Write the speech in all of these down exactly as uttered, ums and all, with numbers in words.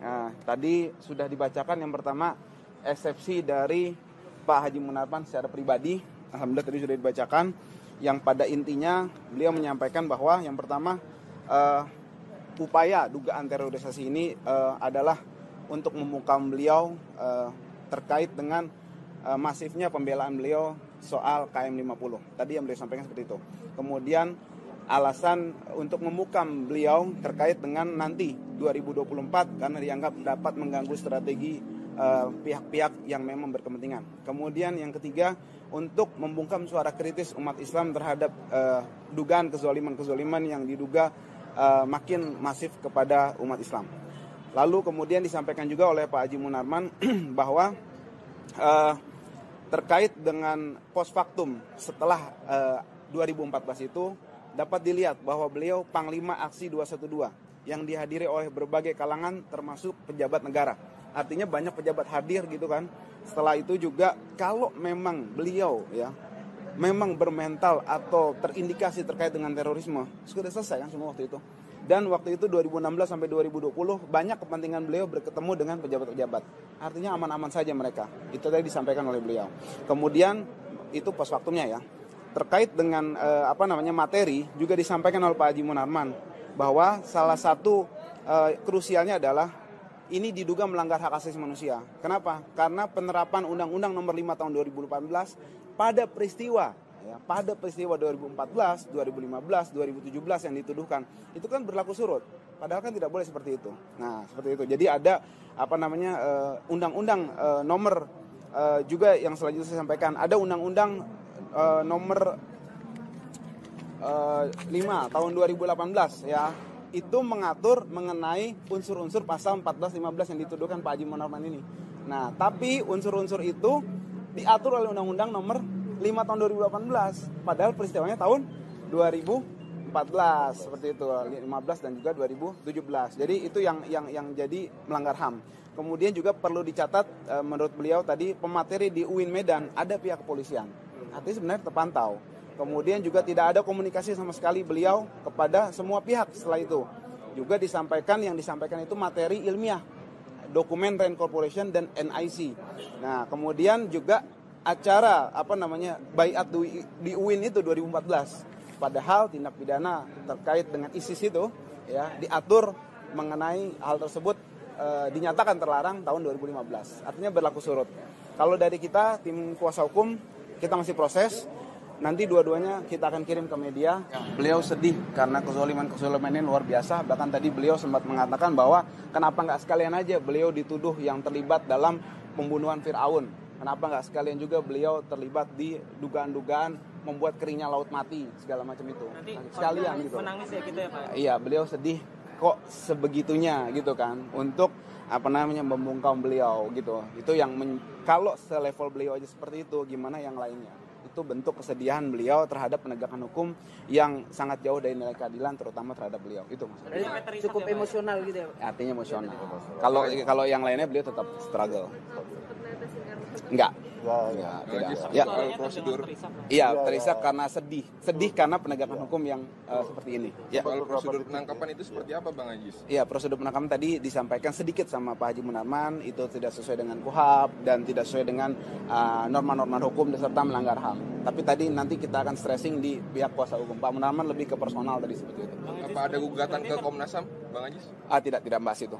Nah, tadi sudah dibacakan yang pertama eksepsi dari Pak Haji Munarman secara pribadi. Alhamdulillah tadi sudah dibacakan, yang pada intinya beliau menyampaikan bahwa yang pertama uh, upaya dugaan terorisasi ini uh, adalah untuk membungkam beliau uh, terkait dengan uh, masifnya pembelaan beliau soal K M lima puluh. Tadi yang beliau sampaikan seperti itu. Kemudian alasan untuk membungkam beliau terkait dengan nanti dua ribu dua puluh empat karena dianggap dapat mengganggu strategi Uh, pihak-pihak yang memang berkepentingan. Kemudian yang ketiga, untuk membungkam suara kritis umat Islam terhadap uh, dugaan kezaliman-kezaliman yang diduga uh, makin masif kepada umat Islam. Lalu kemudian disampaikan juga oleh Pak Haji Munarman bahwa uh, terkait dengan post factum setelah uh, dua ribu empat belas itu dapat dilihat bahwa beliau Panglima Aksi dua satu dua yang dihadiri oleh berbagai kalangan termasuk pejabat negara. Artinya banyak pejabat hadir gitu kan. Setelah itu juga kalau memang beliau ya memang bermental atau terindikasi terkait dengan terorisme, sudah selesai kan semua waktu itu. Dan waktu itu dua ribu enam belas sampai dua ribu dua puluh banyak kepentingan beliau berketemu dengan pejabat-pejabat. Artinya aman-aman saja mereka. Itu tadi disampaikan oleh beliau. Kemudian itu pas waktunya ya. Terkait dengan eh, apa namanya materi juga disampaikan oleh Pak Haji Munarman bahwa salah satu eh, krusialnya adalah ini diduga melanggar hak asasi manusia. Kenapa? Karena penerapan Undang-Undang Nomor lima tahun dua ribu delapan belas pada peristiwa, ya, pada peristiwa dua ribu empat belas, dua ribu lima belas, dua ribu tujuh belas yang dituduhkan itu kan berlaku surut. Padahal kan tidak boleh seperti itu. Nah, seperti itu. Jadi ada apa namanya uh, Undang-Undang uh, Nomor uh, juga yang selanjutnya saya sampaikan. Ada Undang-Undang uh, Nomor uh, lima tahun dua ribu delapan belas ya. Itu mengatur mengenai unsur-unsur pasal empat belas lima belas yang dituduhkan Pak Haji Munarman ini. Nah, tapi unsur-unsur itu diatur oleh Undang-Undang Nomor lima tahun dua ribu delapan belas, padahal peristiwanya tahun dua ribu empat belas seperti itu, dua ribu lima belas dan juga dua ribu tujuh belas. Jadi itu yang yang yang jadi melanggar H A M. Kemudian juga perlu dicatat menurut beliau tadi pemateri di U I N Medan ada pihak kepolisian. Artinya sebenarnya terpantau. Kemudian juga tidak ada komunikasi sama sekali beliau kepada semua pihak setelah itu. Juga disampaikan, yang disampaikan itu materi ilmiah, dokumen Rand Corporation dan N I C. Nah, kemudian juga acara, apa namanya, baiat di U I N itu dua ribu empat belas. Padahal tindak pidana terkait dengan ISIS itu, ya, diatur mengenai hal tersebut e, dinyatakan terlarang tahun dua ribu lima belas. Artinya berlaku surut. Kalau dari kita, tim kuasa hukum, kita masih proses. Nanti dua-duanya kita akan kirim ke media. Beliau sedih karena kezaliman-kezaliman ini luar biasa. Bahkan tadi beliau sempat mengatakan bahwa kenapa nggak sekalian aja beliau dituduh yang terlibat dalam pembunuhan Fir'aun. Kenapa nggak sekalian juga beliau terlibat di dugaan-dugaan membuat keringnya laut mati segala macam itu. Nanti sekalian menangis, gitu. Menangis ya gitu ya Pak. Iya, beliau sedih kok sebegitunya gitu kan untuk apa namanya membungkam beliau gitu. Itu yang men- kalau selevel beliau aja seperti itu, gimana yang lainnya? Itu bentuk kesedihan beliau terhadap penegakan hukum yang sangat jauh dari nilai keadilan terutama terhadap beliau. Itu maksudnya. Cukup emosional gitu ya. Artinya emosional. Kalau kalau yang lainnya beliau tetap struggle. Enggak. Ya, tidak. Ya, prosedur. Iya, terisak karena sedih. Sedih karena penegakan hukum yang uh, seperti ini. Ya, kalau prosedur penangkapan itu seperti apa Bang Ajis? Iya, prosedur penangkapan tadi disampaikan sedikit sama Pak Haji Munarman, itu tidak sesuai dengan K U H A P dan tidak sesuai dengan uh, norma-norma hukum serta melanggar H A M. Tapi tadi nanti kita akan stressing di pihak kuasa hukum. Pak Munarman lebih ke personal tadi seperti itu. Apa ada gugatan ke Komnas H A M, Bang Ajis? Ah, tidak, tidak bahas itu.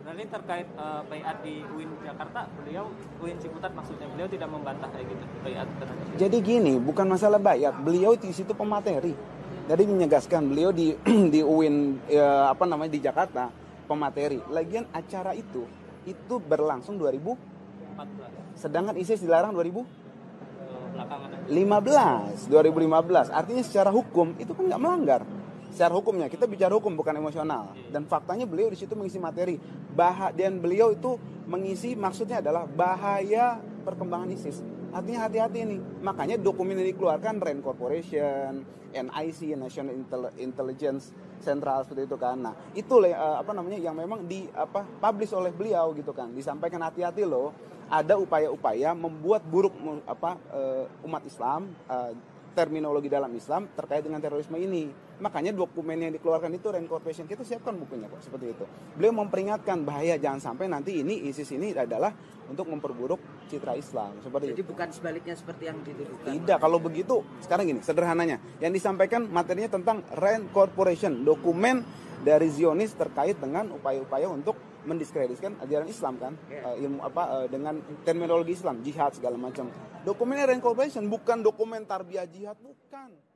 Nah, ini terkait uh, bayat di U I N Jakarta, beliau U I N Ciputat maksudnya beliau tidak membantah kayak gitu bayat. Jadi gini, bukan masalah bayat, beliau di situ pemateri. Jadi menyegaskan beliau di di U I N ya, apa namanya di Jakarta pemateri. Lagian acara itu itu berlangsung dua ribu empat belas. Sedangkan ISIS dilarang dua ribu lima belas, dua ribu lima belas. Artinya secara hukum itu kan nggak melanggar. Secara hukumnya, kita bicara hukum bukan emosional. Dan faktanya beliau di situ mengisi materi. Bah- dan beliau itu mengisi maksudnya adalah bahaya perkembangan ISIS. Artinya hati-hati ini. Makanya dokumen yang dikeluarkan Rand Corporation, N I C, National Intelligence Central seperti itu kan. Nah, itu apa namanya yang memang di apa publish oleh beliau gitu kan. Disampaikan hati-hati loh, ada upaya-upaya membuat buruk apa umat Islam, terminologi dalam Islam terkait dengan terorisme ini. Makanya dokumen yang dikeluarkan itu Rand Corporation, kita siapkan bukunya kok, seperti itu. Beliau memperingatkan bahaya, jangan sampai nanti ini ISIS ini adalah untuk memperburuk citra Islam, seperti Jadi itu. Bukan sebaliknya seperti yang dituduhkan. Tidak, kalau begitu sekarang gini, sederhananya yang disampaikan materinya tentang Rand Corporation, dokumen dari Zionis terkait dengan upaya-upaya untuk mendiskreditkan ajaran Islam kan, yeah. uh, ilmu apa uh, dengan terminologi Islam, jihad segala macam. Dokumennya Rand Corporation, bukan dokumen tarbiyah jihad, bukan.